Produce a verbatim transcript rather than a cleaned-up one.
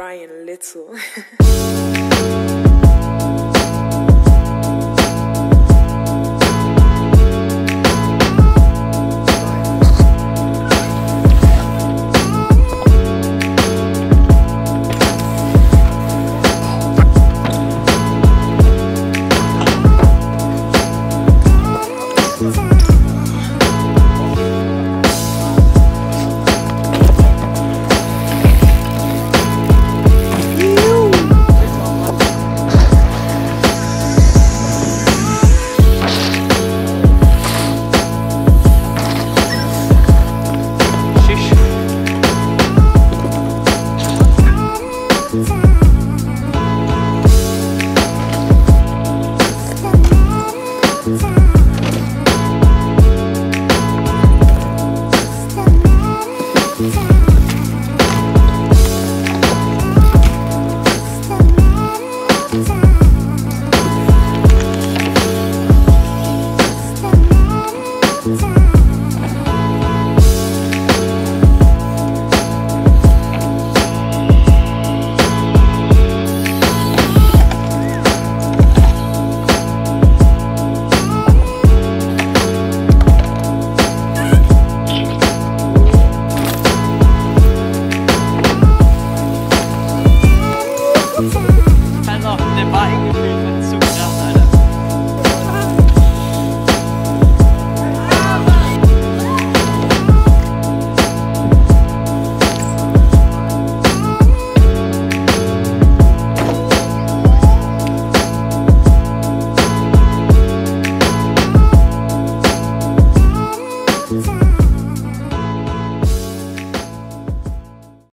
Ryan Little.